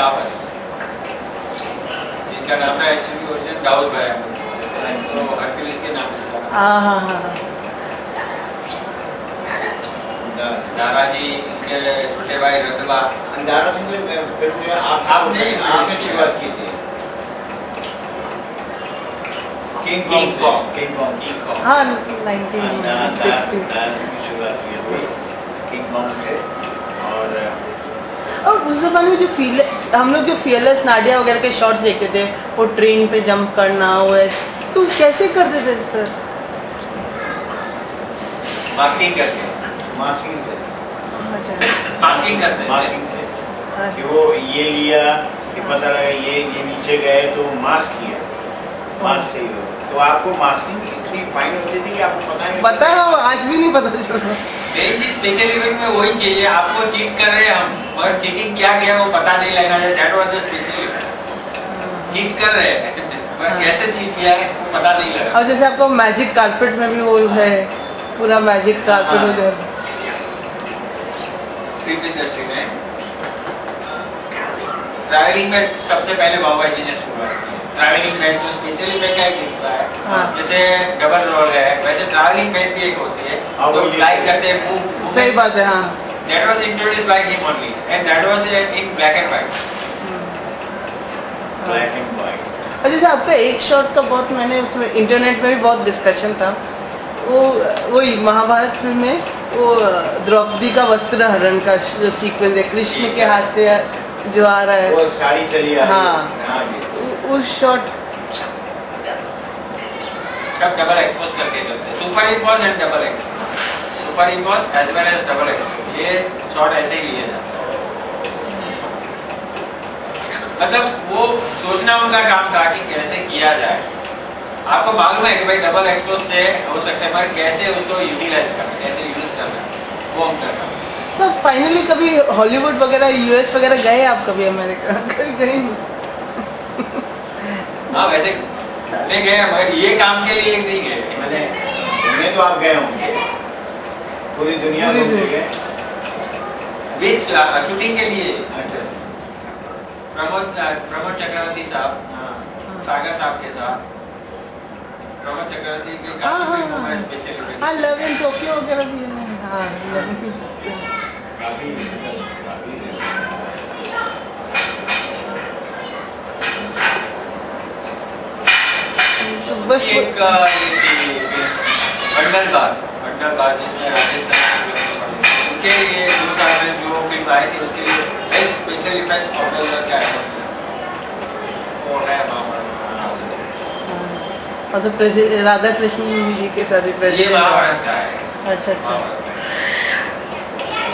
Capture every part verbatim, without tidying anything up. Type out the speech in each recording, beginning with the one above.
लावस, जिनका नाम था एक्चुअली ओरिजिन दाऊद भाई, तो हरकिलिस के नाम से था। हाँ हाँ हाँ। दाराजी इनके छोटे भाई रतवा। दारा जी ने फिल्म में आपने आपने शुरुआत की थी। King Kong, King Kong, King Kong. हाँ, नाइनटीन फिफ्टी। दारा जी की शुरुआत की है किंग कॉन्ग से और और उस जमाने में जो फील हम लोग जो फियरलेस नाडिया वगैरह के शॉट्स देखते थे, वो ट्रेन पे जंप करना हो ऐसे, तो कैसे करते थे सर? मास्किंग करके, मास्किंग से। अच्छा, मास्किंग करते हैं, मास्किंग से कि वो ये लिया कि पता लगा ये ये नीचे गए तो मास्क किया, मास्क से ही हो। तो आपको मास्किंग इतनी फाइन होती थी कि आपको पता नहीं पता है, आज भी नहीं पता चला। यही चीज़ स्पेशल इवेंट में वही चीज़ है, आपको चीट कर रहे हैं हम और चीटिंग क्या गया वो पता नहीं लगना चाहिए। That was the special event, cheat कर रहे हैं पर कैसे चीट किया है पता नहीं लगा। और जैसे आपको मैजिक कारपेट में भी वो है पूरा मैजिक कारपेट हो जाए फिल्म इंडस्ट्री में। ट्रैवलिंग में सबसे पहले बाबूभाई जी ने शुरुआत की। ट्रैवलिंग में जो स्पेशल इवेंट का एक हिस्सा है, जैसे डबल रोल है वैसे ट्रैवलिंग में भी एक होती है जो लाइक करते हैं मूव। सही बात है। हाँ, that was introduced by him only and that was in black and white. black and white. और जैसे आपका एक शॉट का बहुत मैंने उसमें इंटरनेट में भी बहुत डिस्कशन था, वो वही महाभारत फिल्म में वो द्रौपदी का वस्त्र हरण का जो सीक्वेंस है, कृष्ण के हाथ से जो आ रहा है वो साड़ी चली आ रही है। हाँ, उस शॉट सब डबल एक्सपोज करके चलते हैं, super impose and double expose, super impose as well as double expose. ये शॉट ऐसे ही लिया जाता है, मतलब वो सोचना उनका काम था कि कैसे किया जाए। आपको मालूम है कि भाई डबल एक्सपोज से हो सकता है, पर कैसे उसको यूटिलाइज करना, कैसे यूज करना, वो हम करना। तो फाइनली कभी हॉलीवुड वगैरह यूएस वगैरह गए आप? कभी अमेरिका कभी गए नहीं? हाँ, वैसे नहीं गए, मगर ये काम के लिए नहीं गए। मैंने घूमने तो आप गए होंगे, पूरी दुनिया घूमने गए शूटिंग के लिए। प्रमोद प्रमोद चक्रवर्ती साहब, सागर साहब के साथ प्रमोद चक्रवर्ती के काफी स्पेशल इवेंट। हाँ, लव इन टोक्यो वगैरह भी है। हाँ, तो बस एक बंडल बाज, बंडल बाज जिसमें राजेश के लिए दो साल में जो फिल्म आई थी उसके लिए बेस्ट स्पेशल इफेक्ट ऑपरेटर का है वो है महाभारत। और तो राधा कृष्ण जी के साथ भी प्रेजेंट, ये महाभारत का है। अच्छा अच्छा।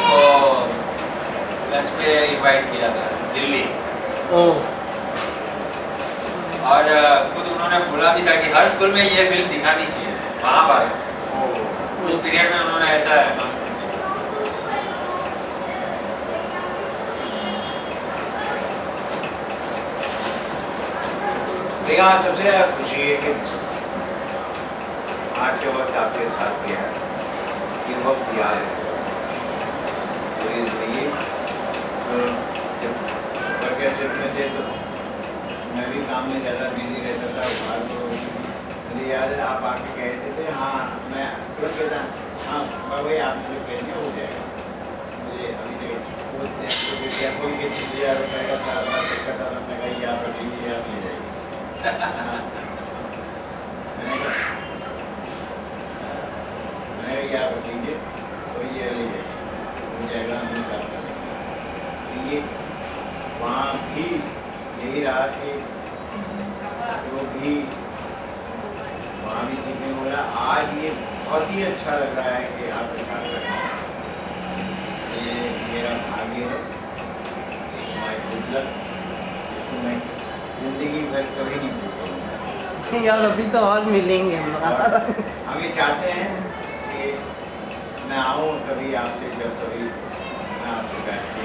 तो लंच पे इनवाइट किया था दिल्ली, और खुद उन्होंने बोला भी था कि हर स्कूल में ये फिल्म दिखानी चाहिए महाभारत, उस पीरियड में उन्होंने ऐसा देखा। सबसे खुशी है कि आज के वक्त आपके साथ किया है, ये वक्त याद है पूरी जिंदगी। जब कैसे में थे तो मैं भी काम में ज़्यादा बिजी रहता था, बाहर तो मुझे याद है आप आके कह रहे थे। हाँ, मैं तुरंत कहता हाँ भाई आपने जो कहना हो जाएगा, मुझे अभी कोई किसी हजार रुपये का था आपने कही आप रखेंगे आप ले जाएंगे। मैं क्या बोलेंगे कोई ये लिए जगह नहीं करता, ये वहाँ भी यही रहा कि वो भी वहाँ भी चीजें हो रहा। आज ये बहुत ही अच्छा लग रहा है कि आप देखा सकते, ये मेरा भाग्य है, माय गुड लक, इसको मैं जिंदगी भर कभी नहीं भूलूंगा। यार अभी तो और मिलेंगे हम, हम ये चाहते हैं कि मैं आऊँ कभी आपसे, जब कभी मैं आपसे बैठ के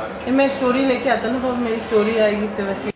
और मैं स्टोरी लेके आता ना, तो मेरी स्टोरी आएगी तो वैसे